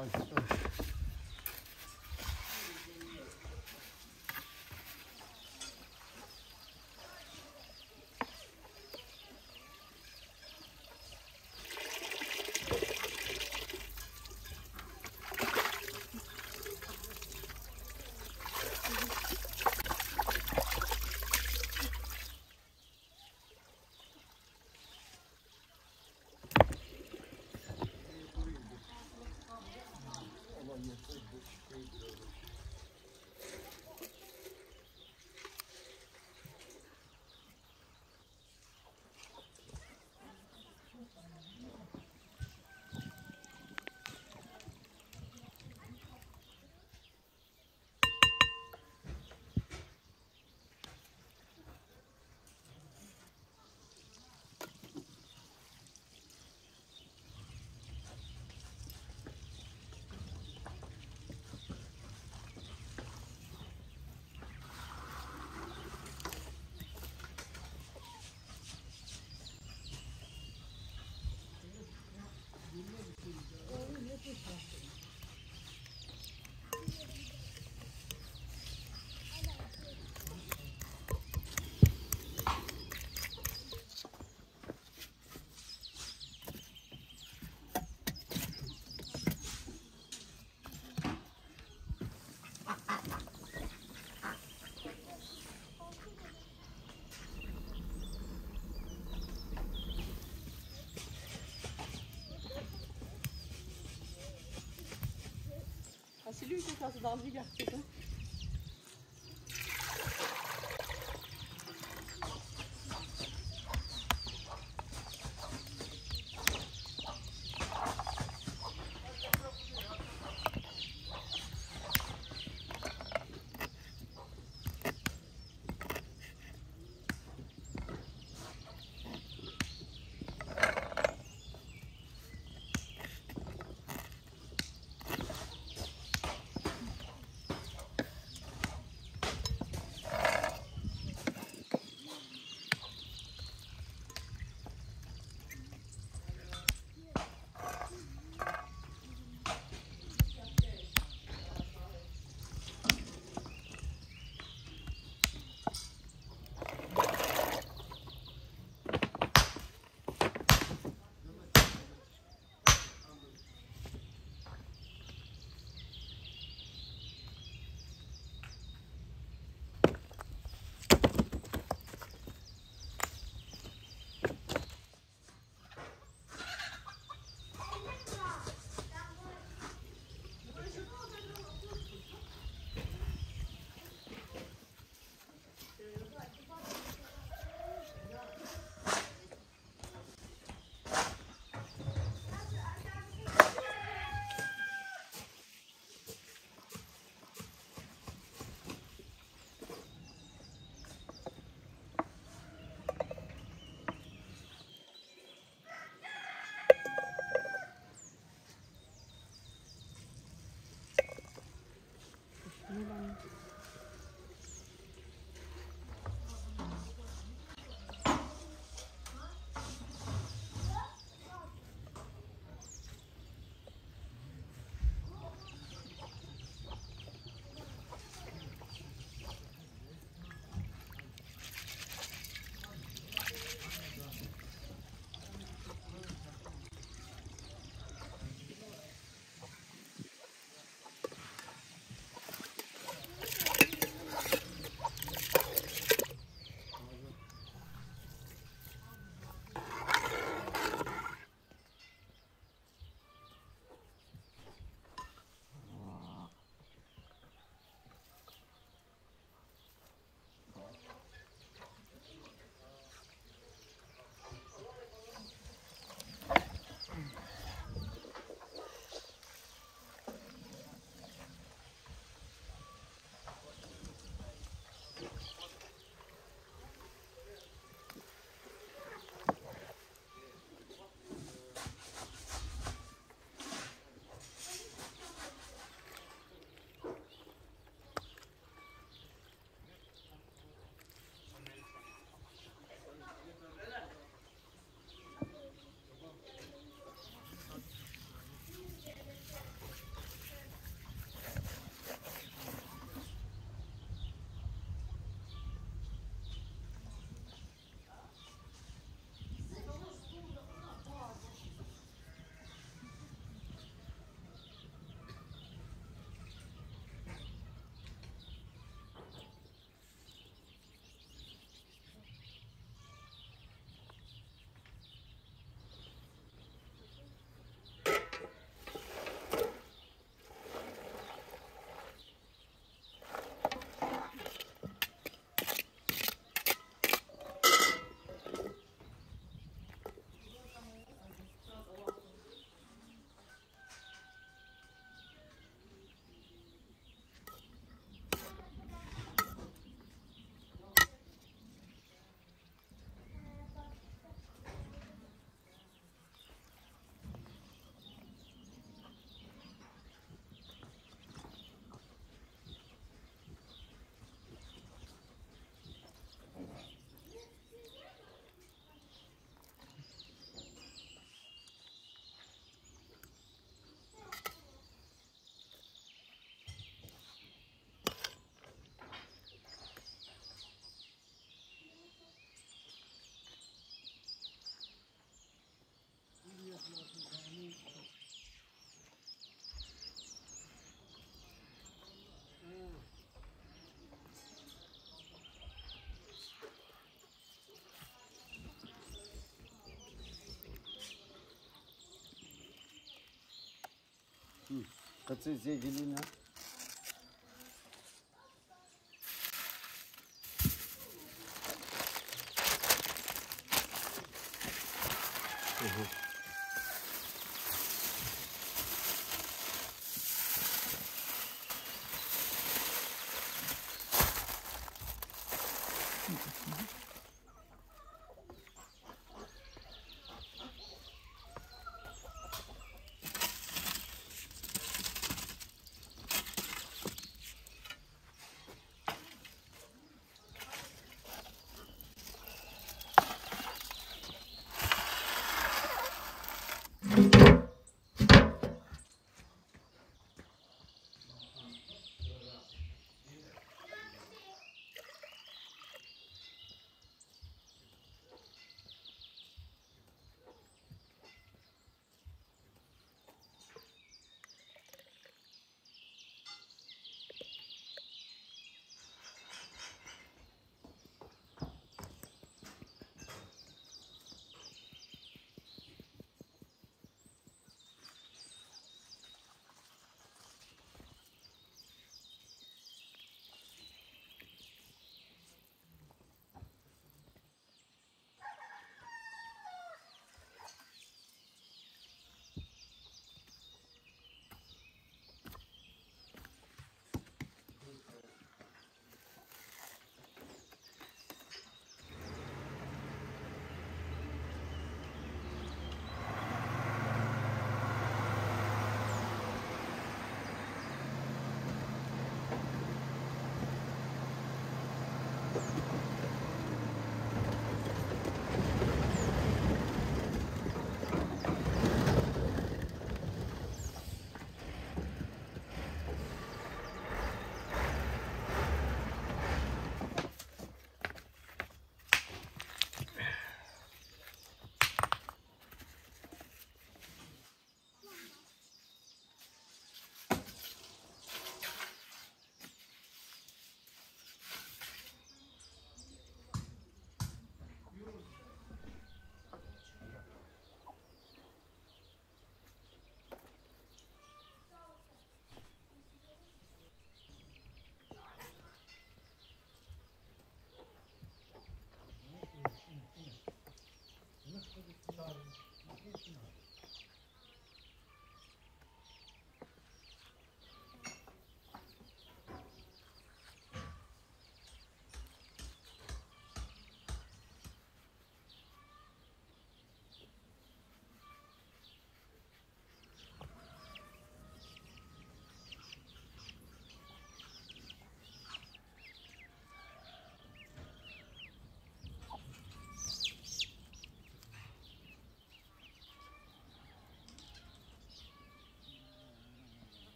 monster. Celui qui passe dans le gars. Kaçı zevkliğine.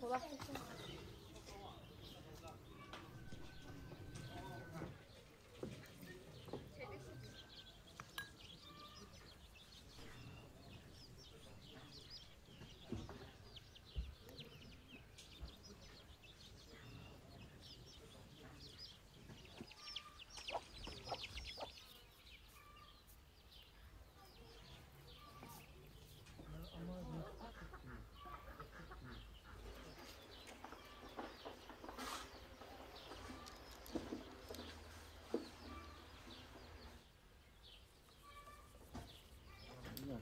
Kolay.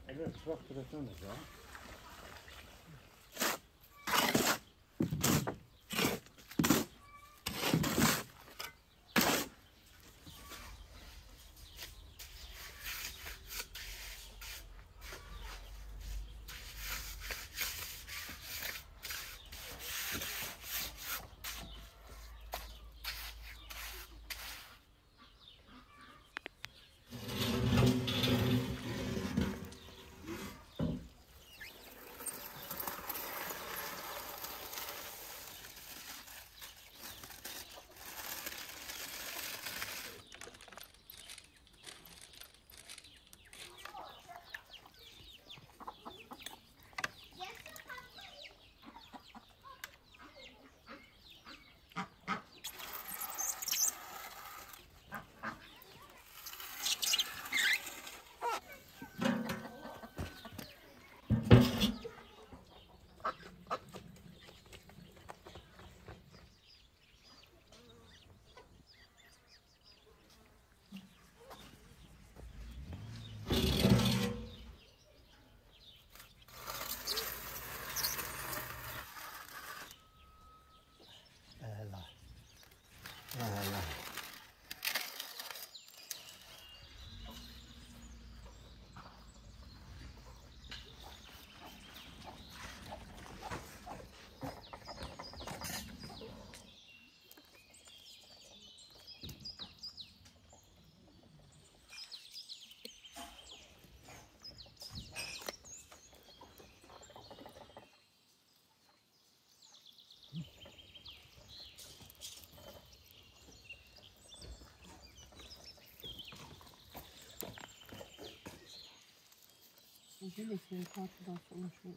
Evet, çok güzel. Здесь я как раз слышу.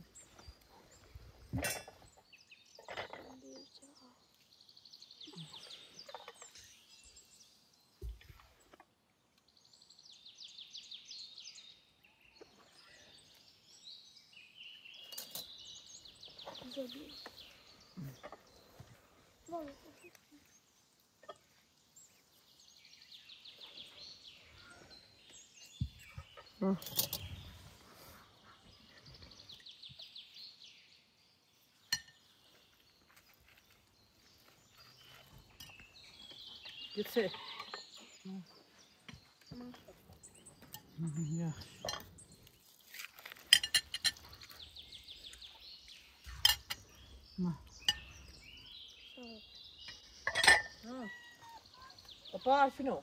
Забил. Вон. Gitse. Ya. Ma. Ha. Papa Alfino.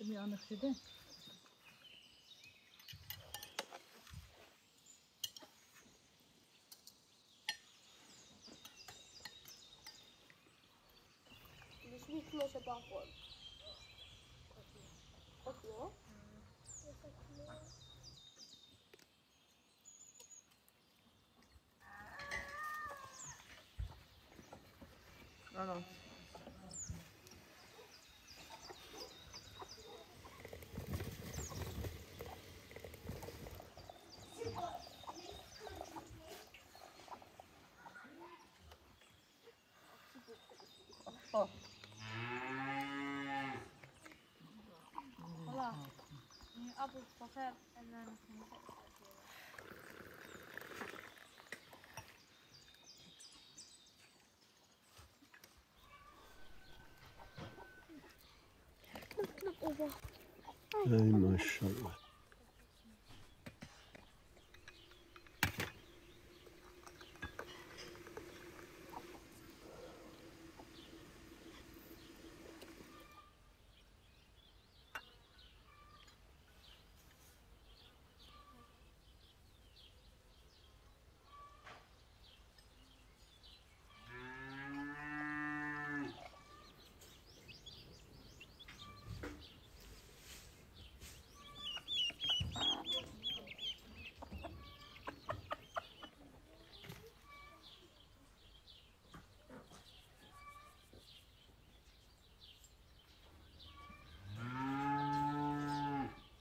Bir anlık dedi. Bismillah kloşa bakıyor. Bakıyor. Bakıyor. Bakar ellerini temizle. Ey maşallah.